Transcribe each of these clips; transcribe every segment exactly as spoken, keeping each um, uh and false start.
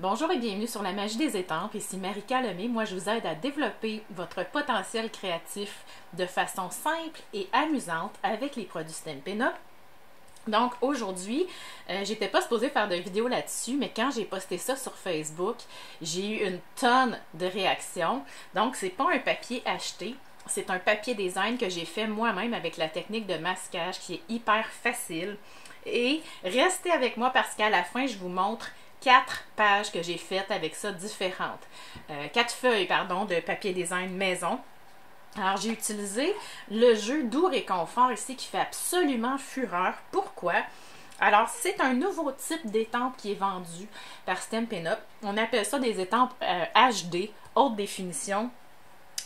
Bonjour et bienvenue sur La Magie des Étampes, ici Marika Lemay. Moi je vous aide à développer votre potentiel créatif de façon simple et amusante avec les produits Stampin' Up. Donc aujourd'hui, euh, j'étais pas supposée faire de vidéo là-dessus, mais quand j'ai posté ça sur Facebook, j'ai eu une tonne de réactions. Donc c'est pas un papier acheté, c'est un papier design que j'ai fait moi-même avec la technique de masquage qui est hyper facile. Et restez avec moi parce qu'à la fin je vous montre quatre pages que j'ai faites avec ça différentes. Euh, quatre feuilles, pardon, de papier design maison. Alors, j'ai utilisé le jeu Doux Réconfort ici qui fait absolument fureur. Pourquoi? Alors, c'est un nouveau type d'étampe qui est vendu par Stampin' Up. On appelle ça des étampes euh, H D, haute définition.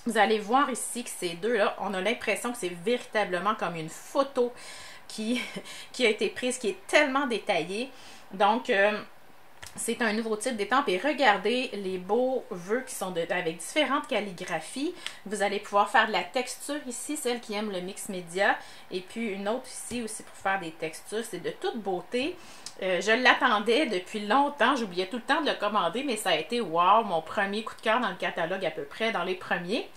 Vous allez voir ici que ces deux-là, on a l'impression que c'est véritablement comme une photo qui, qui a été prise, qui est tellement détaillée. Donc, euh, c'est un nouveau type d'étampe et regardez les beaux vœux qui sont de, avec différentes calligraphies. Vous allez pouvoir faire de la texture ici, celle qui aime le mix média. Et puis une autre ici aussi pour faire des textures. C'est de toute beauté. Euh, je l'attendais depuis longtemps. J'oubliais tout le temps de le commander, mais ça a été wow, mon premier coup de cœur dans le catalogue à peu près, dans les premiers.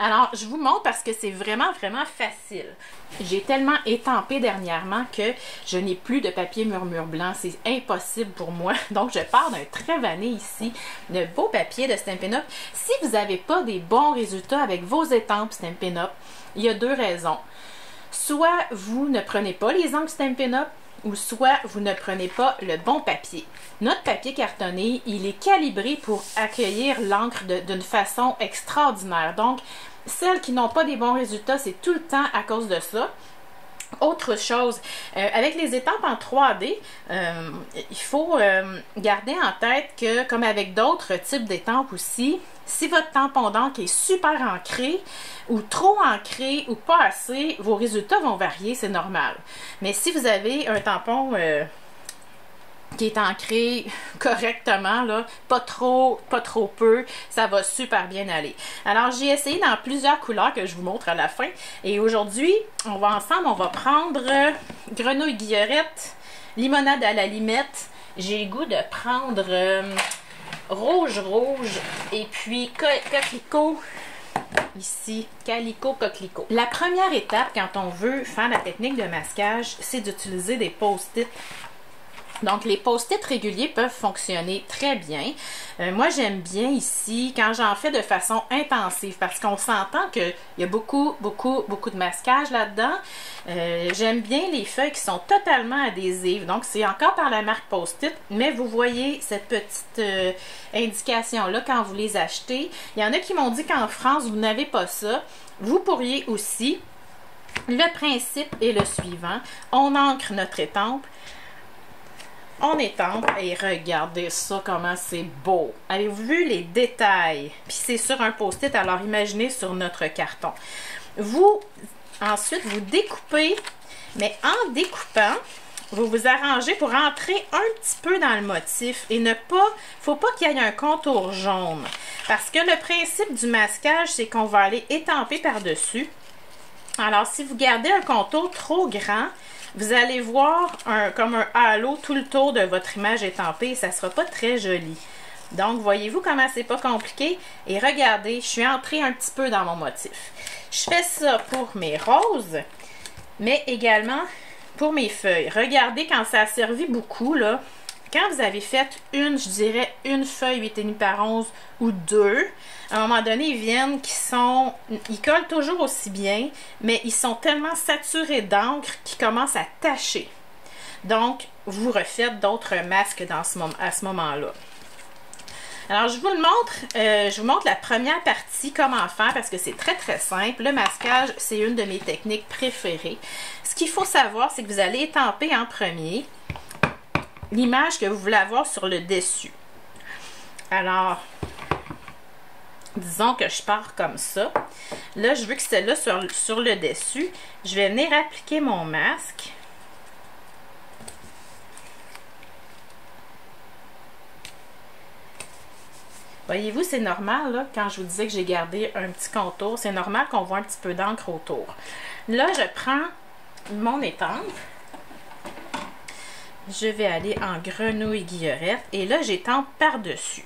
Alors, je vous montre parce que c'est vraiment, vraiment facile. J'ai tellement étampé dernièrement que je n'ai plus de papier murmure blanc. C'est impossible pour moi. Donc, je pars d'un très vanné ici, de beau papier de Stampin' Up. Si vous n'avez pas des bons résultats avec vos étampes Stampin' Up, il y a deux raisons. Soit vous ne prenez pas les étampes Stampin' Up, ou soit vous ne prenez pas le bon papier. Notre papier cartonné, il est calibré pour accueillir l'encre d'une façon extraordinaire. Donc, celles qui n'ont pas des bons résultats, c'est tout le temps à cause de ça. Autre chose, euh, avec les étampes en trois D, euh, il faut euh, garder en tête que, comme avec d'autres types d'étampes aussi, si votre tampon d'encre est super ancré ou trop ancré ou pas assez, vos résultats vont varier, c'est normal. Mais si vous avez un tampon euh, qui est ancré correctement, là, pas trop, pas trop peu, ça va super bien aller. Alors, j'ai essayé dans plusieurs couleurs que je vous montre à la fin. Et aujourd'hui, on va ensemble, on va prendre euh, grenouille guillerette, limonade à la limette. J'ai le goût de prendre euh, rouge, rouge, et puis co coquelicot. Ici, calico, coquelicot. La première étape quand on veut faire la technique de masquage, c'est d'utiliser des post-it. Donc, les post-it réguliers peuvent fonctionner très bien. Euh, moi, j'aime bien ici quand j'en fais de façon intensive parce qu'on s'entend qu'il y a beaucoup, beaucoup, beaucoup de masquage là-dedans. Euh, j'aime bien les feuilles qui sont totalement adhésives. Donc, c'est encore par la marque Post-it, mais vous voyez cette petite euh, indication-là quand vous les achetez. Il y en a qui m'ont dit qu'en France, vous n'avez pas ça. Vous pourriez aussi. Le principe est le suivant. On ancre notre étampe. On étampe et regardez ça comment c'est beau. Avez-vous vu les détails? Puis c'est sur un post-it, alors imaginez sur notre carton. Vous, ensuite, vous découpez, mais en découpant, vous vous arrangez pour entrer un petit peu dans le motif et ne pas, faut pas qu'il y ait un contour jaune. Parce que le principe du masquage, c'est qu'on va aller étamper par-dessus. Alors, si vous gardez un contour trop grand, vous allez voir un, comme un halo tout le tour de votre image étampée et ça ne sera pas très joli. Donc, voyez-vous comment c'est pas compliqué? Et regardez, je suis entrée un petit peu dans mon motif. Je fais ça pour mes roses, mais également pour mes feuilles. Regardez quand ça a servi beaucoup, là. Quand vous avez fait une, je dirais une feuille huit et demi par onze ou deux, à un moment donné, ils viennent qui sont, ils collent toujours aussi bien, mais ils sont tellement saturés d'encre qu'ils commencent à tacher. Donc, vous refaites d'autres masques dans ce moment, à ce moment-là. Alors, je vous le montre, euh, je vous montre la première partie, comment faire, parce que c'est très très simple. Le masquage, c'est une de mes techniques préférées. Ce qu'il faut savoir, c'est que vous allez étamper en premier l'image que vous voulez avoir sur le dessus. Alors, disons que je pars comme ça. Là, je veux que celle-là sur, sur le dessus. Je vais venir appliquer mon masque. Voyez-vous, c'est normal, là, quand je vous disais que j'ai gardé un petit contour, c'est normal qu'on voit un petit peu d'encre autour. Là, je prends mon étampe. je vais aller en grenouille guillerette et là j'étampe par-dessus.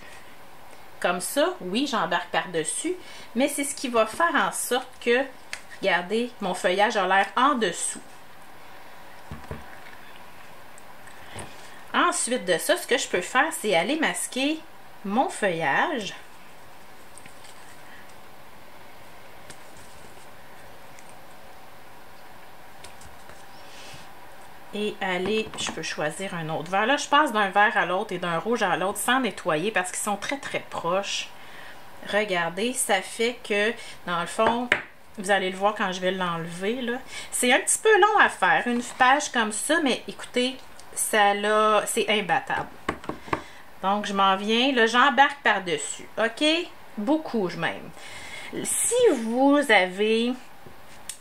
Comme ça, oui, j'embarque par-dessus, mais c'est ce qui va faire en sorte que, regardez, mon feuillage a l'air en dessous. Ensuite de ça, ce que je peux faire, c'est aller masquer mon feuillage. Et aller, je peux choisir un autre vert. Là, je passe d'un vert à l'autre et d'un rouge à l'autre sans nettoyer parce qu'ils sont très, très proches. Regardez, ça fait que, dans le fond, vous allez le voir quand je vais l'enlever, là. C'est un petit peu long à faire, une page comme ça, mais écoutez, ça là, c'est imbattable. Donc, je m'en viens. Là, j'embarque par-dessus. OK? Beaucoup, je m'aime. Si vous avez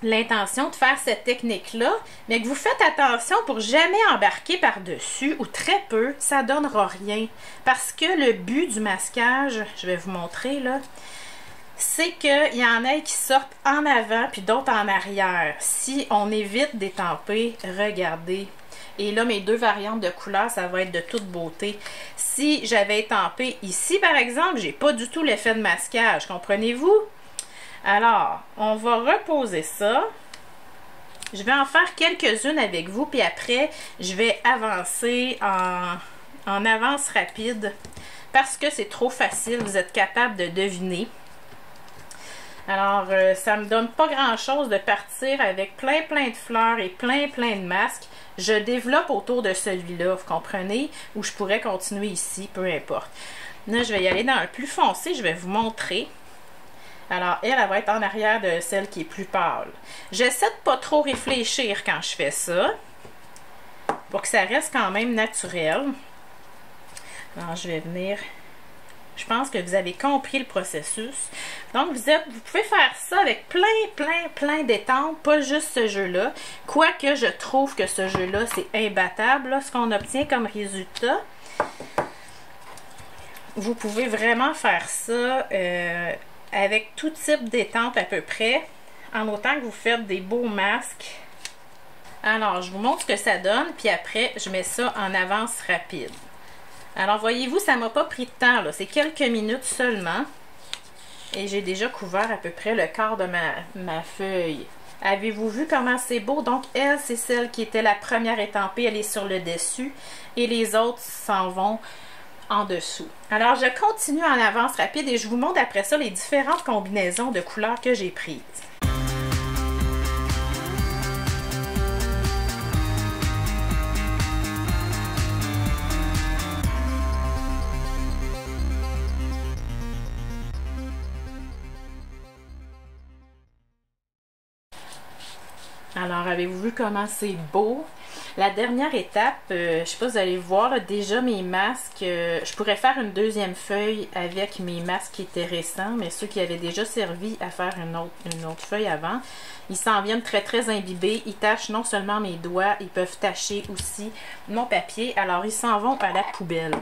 l'intention de faire cette technique-là, mais que vous faites attention pour jamais embarquer par-dessus ou très peu, ça ne donnera rien. Parce que le but du masquage, je vais vous montrer là, c'est qu'il y en a qui sortent en avant puis d'autres en arrière. Si on évite d'étamper, regardez. Et là, mes deux variantes de couleurs, ça va être de toute beauté. Si j'avais étampé ici, par exemple, j'ai pas du tout l'effet de masquage, comprenez-vous? Alors, on va reposer ça. Je vais en faire quelques-unes avec vous, puis après, je vais avancer en, en avance rapide parce que c'est trop facile, vous êtes capable de deviner. Alors, euh, ça ne me donne pas grand-chose de partir avec plein, plein de fleurs et plein, plein de masques. Je développe autour de celui-là, vous comprenez? Ou je pourrais continuer ici, peu importe. Là, je vais y aller dans le plus foncé, je vais vous montrer. Alors, elle, elle va être en arrière de celle qui est plus pâle. J'essaie de pas trop réfléchir quand je fais ça, pour que ça reste quand même naturel. Alors, je vais venir... Je pense que vous avez compris le processus. Donc, vous, êtes, vous pouvez faire ça avec plein, plein, plein d'étampes, pas juste ce jeu-là. Quoique, je trouve que ce jeu-là, c'est imbattable, là, ce qu'on obtient comme résultat. Vous pouvez vraiment faire ça... Euh, avec tout type d'étampe à peu près, en autant que vous faites des beaux masques. Alors, je vous montre ce que ça donne, puis après, je mets ça en avance rapide. Alors, voyez-vous, ça ne m'a pas pris de temps, là. C'est quelques minutes seulement. Et j'ai déjà couvert à peu près le quart de ma, ma feuille. Avez-vous vu comment c'est beau? Donc, elle, c'est celle qui était la première étampée, elle est sur le dessus, et les autres s'en vont en dessous. Alors, je continue en avance rapide et je vous montre après ça les différentes combinaisons de couleurs que j'ai prises. Alors, avez-vous vu comment c'est beau? La dernière étape, euh, je ne sais pas si vous allez voir, là, déjà mes masques, euh, je pourrais faire une deuxième feuille avec mes masques qui étaient récents, mais ceux qui avaient déjà servi à faire une autre, une autre feuille avant, ils s'en viennent très très imbibés, ils tachent non seulement mes doigts, ils peuvent tacher aussi mon papier, alors ils s'en vont à la poubelle.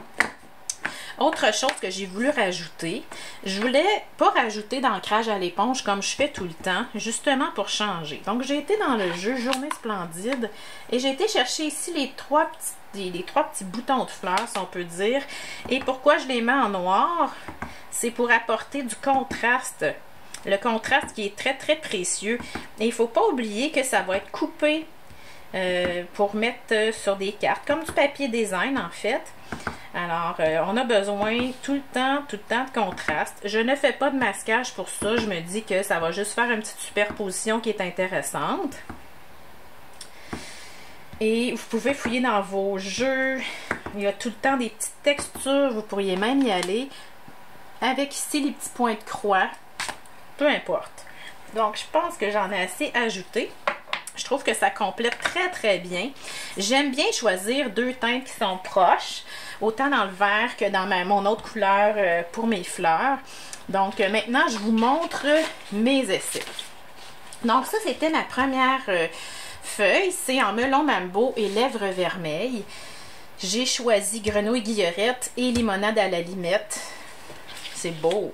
Autre chose que j'ai voulu rajouter, je voulais pas rajouter d'ancrage à l'éponge comme je fais tout le temps, justement pour changer. Donc, j'ai été dans le jeu Journée Splendide et j'ai été chercher ici les trois, petits, les, les trois petits boutons de fleurs, si on peut dire. Et pourquoi je les mets en noir? C'est pour apporter du contraste. Le contraste qui est très, très précieux. Et il ne faut pas oublier que ça va être coupé euh, pour mettre sur des cartes, comme du papier design en fait. Alors, euh, on a besoin tout le temps, tout le temps de contraste. Je ne fais pas de masquage pour ça. Je me dis que ça va juste faire une petite superposition qui est intéressante. Et vous pouvez fouiller dans vos jeux. Il y a tout le temps des petites textures. Vous pourriez même y aller avec ici les petits points de croix. Peu importe. Donc, je pense que j'en ai assez ajouté. Je trouve que ça complète très, très bien. J'aime bien choisir deux teintes qui sont proches, autant dans le vert que dans ma, mon autre couleur euh, pour mes fleurs. Donc, euh, maintenant, je vous montre mes essais. Donc, ça, c'était ma première euh, feuille. C'est en melon mambo et lèvres vermeilles. J'ai choisi grenouille guillerette et limonade à la limette. C'est beau!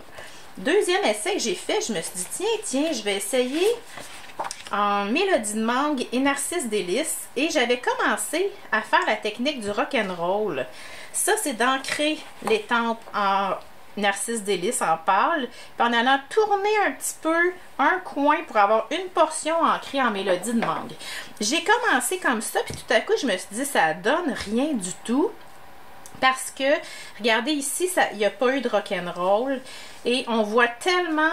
Deuxième essai que j'ai fait, je me suis dit, tiens, tiens, je vais essayer en mélodie de mangue et narcisse délice, et j'avais commencé à faire la technique du rock'n'roll. Ça, c'est d'ancrer l'étampe en narcisse délice en pâle, puis en allant tourner un petit peu un coin pour avoir une portion ancrée en mélodie de mangue. J'ai commencé comme ça, puis tout à coup, je me suis dit, ça donne rien du tout. Parce que, regardez ici, il n'y a pas eu de rock'n'roll. Et on voit tellement,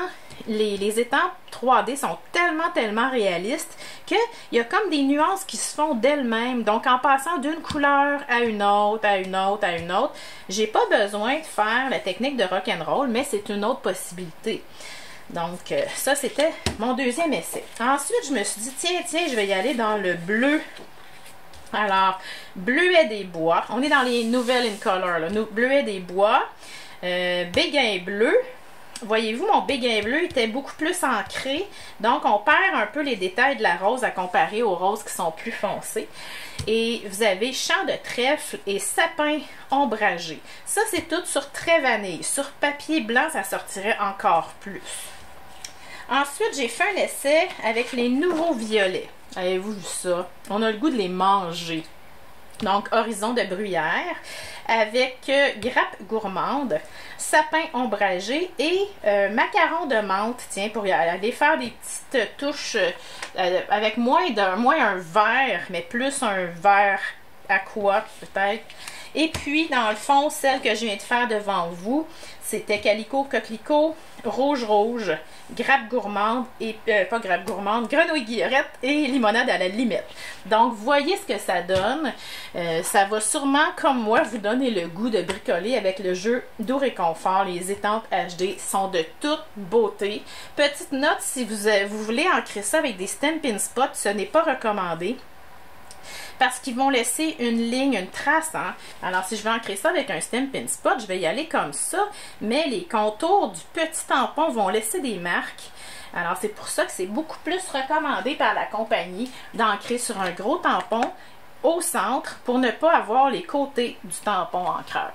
les, les étampes trois D sont tellement, tellement réalistes qu'il y a comme des nuances qui se font d'elles-mêmes. Donc, en passant d'une couleur à une autre, à une autre, à une autre, j'ai pas besoin de faire la technique de rock'n'roll, mais c'est une autre possibilité. Donc, ça, c'était mon deuxième essai. Ensuite, je me suis dit, tiens, tiens, je vais y aller dans le bleu. Alors, Bleuet des Bois. On est dans les nouvelles in color, là. Bleuet des Bois. Euh, Béguin bleu. Voyez-vous, mon béguin bleu était beaucoup plus ancré. Donc, on perd un peu les détails de la rose à comparer aux roses qui sont plus foncées. Et vous avez champ de trèfle et sapin ombragé. Ça, c'est tout sur trait vanille. Sur papier blanc, ça sortirait encore plus. Ensuite, j'ai fait un essai avec les nouveaux violets. Avez-vous vu ça? On a le goût de les manger. Donc, horizon de bruyère avec euh, grappe gourmande, sapin ombragé et euh, macaron de menthe. Tiens, pour y aller faire des petites touches euh, avec moins d'un, moins un vert, mais plus un vert aqua peut-être. Et puis, dans le fond, celle que je viens de faire devant vous, c'était Calico Coquelicot, Rouge Rouge, Grappe Gourmande, et euh, pas Grappe Gourmande, Grenouille Guillerette et Limonade à la Limette. Donc, voyez ce que ça donne. Euh, ça va sûrement, comme moi, vous donner le goût de bricoler avec le jeu Doux Réconfort. Les étampes H D sont de toute beauté. Petite note, si vous, euh, vous voulez ancrer ça avec des Stampin' Spot, ce n'est pas recommandé. Parce qu'ils vont laisser une ligne, une trace. Hein? Alors, si je vais ancrer ça avec un Stampin' Spot, je vais y aller comme ça. Mais les contours du petit tampon vont laisser des marques. Alors, c'est pour ça que c'est beaucoup plus recommandé par la compagnie d'ancrer sur un gros tampon au centre pour ne pas avoir les côtés du tampon encreur.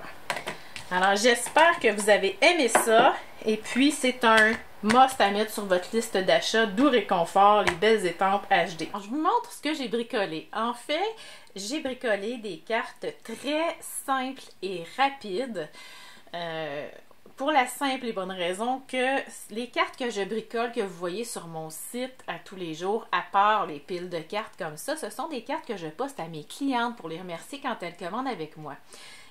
Alors, j'espère que vous avez aimé ça. Et puis, c'est un must à mettre sur votre liste d'achat, Doux Réconfort, les belles étampes H D. Alors, je vous montre ce que j'ai bricolé. En fait, j'ai bricolé des cartes très simples et rapides euh, pour la simple et bonne raison que les cartes que je bricole, que vous voyez sur mon site à tous les jours, à part les piles de cartes comme ça, ce sont des cartes que je poste à mes clientes pour les remercier quand elles commandent avec moi.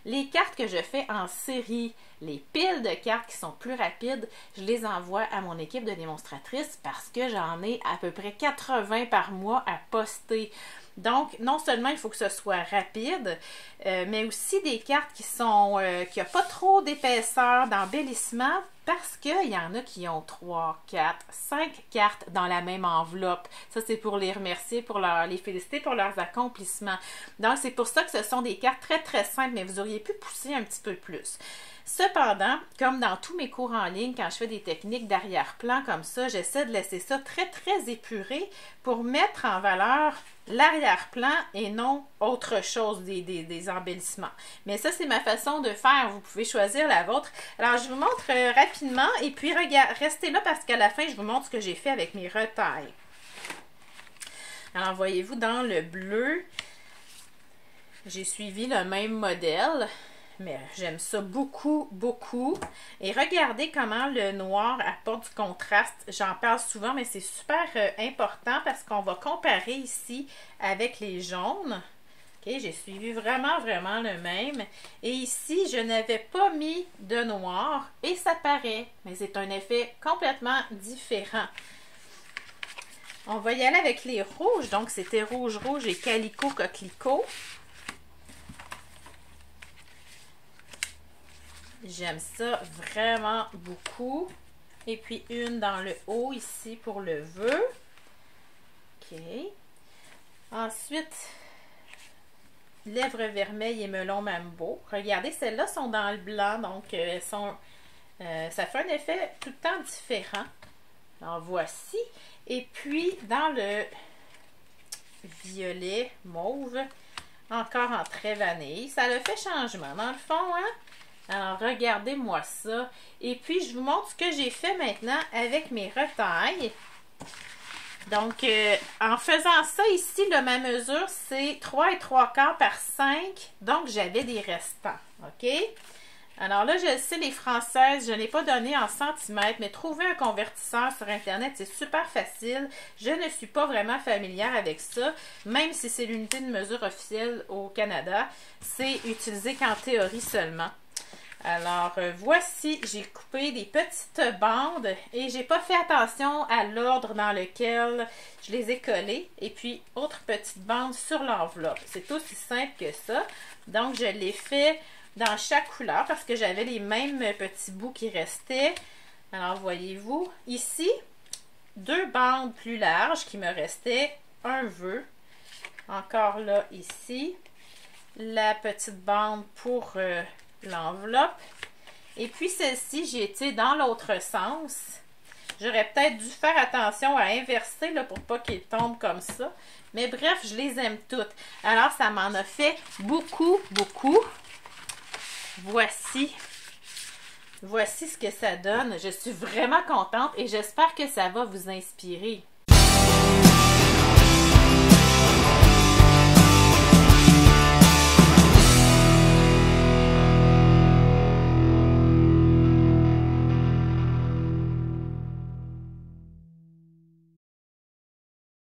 Les cartes que je fais en série, les piles de cartes qui sont plus rapides, je les envoie à mon équipe de démonstratrices parce que j'en ai à peu près quatre-vingts par mois à poster. Donc, non seulement il faut que ce soit rapide, euh, mais aussi des cartes qui sont euh, qui n'ont pas trop d'épaisseur d'embellissement parce qu'il y en a qui ont trois, quatre, cinq cartes dans la même enveloppe. Ça, c'est pour les remercier, pour leur, les féliciter pour leurs accomplissements. Donc, c'est pour ça que ce sont des cartes très, très simples, mais vous auriez pu pousser un petit peu plus. Cependant, comme dans tous mes cours en ligne, quand je fais des techniques d'arrière-plan comme ça, j'essaie de laisser ça très, très épuré pour mettre en valeur l'arrière-plan et non autre chose, des, des, des embellissements. Mais ça, c'est ma façon de faire. Vous pouvez choisir la vôtre. Alors, je vous montre euh, rapidement et puis regarde, restez là parce qu'à la fin, je vous montre ce que j'ai fait avec mes retailles. Alors, voyez-vous, dans le bleu, j'ai suivi le même modèle. Mais j'aime ça beaucoup, beaucoup. Et regardez comment le noir apporte du contraste. J'en parle souvent, mais c'est super euh, important parce qu'on va comparer ici avec les jaunes. Okay, j'ai suivi vraiment, vraiment le même. Et ici, je n'avais pas mis de noir et ça paraît. Mais c'est un effet complètement différent. On va y aller avec les rouges. Donc, c'était rouge, rouge et calico, coquelicot. J'aime ça vraiment beaucoup. Et puis une dans le haut ici pour le vœu. OK. Ensuite, lèvres vermeilles et melon mambo. Regardez, celles-là sont dans le blanc, donc elles sont, euh, ça fait un effet tout le temps différent. En voici. Et puis dans le violet mauve, encore en trait vanille. Ça le fait changement dans le fond, hein? Alors, regardez-moi ça. Et puis, je vous montre ce que j'ai fait maintenant avec mes retailles. Donc, euh, en faisant ça ici, là, ma mesure, c'est trois et trois quarts par cinq. Donc, j'avais des restants. OK? Alors là, je sais, les Françaises, je n'ai pas donné en centimètres, mais trouver un convertisseur sur Internet, c'est super facile. Je ne suis pas vraiment familière avec ça, même si c'est l'unité de mesure officielle au Canada. C'est utilisé qu'en théorie seulement. Alors, euh, voici, j'ai coupé des petites bandes et j'ai pas fait attention à l'ordre dans lequel je les ai collées. Et puis, autre petite bande sur l'enveloppe. C'est aussi simple que ça. Donc, je l'ai fait dans chaque couleur parce que j'avais les mêmes petits bouts qui restaient. Alors, voyez-vous, ici, deux bandes plus larges qui me restaient, un vœu. Encore là, ici, la petite bande pour... Euh, l'enveloppe. Et puis celle-ci, j'ai été dans l'autre sens. J'aurais peut-être dû faire attention à inverser là, pour pas qu'ils tombent comme ça. Mais bref, je les aime toutes. Alors, ça m'en a fait beaucoup, beaucoup. Voici. Voici ce que ça donne. Je suis vraiment contente et j'espère que ça va vous inspirer.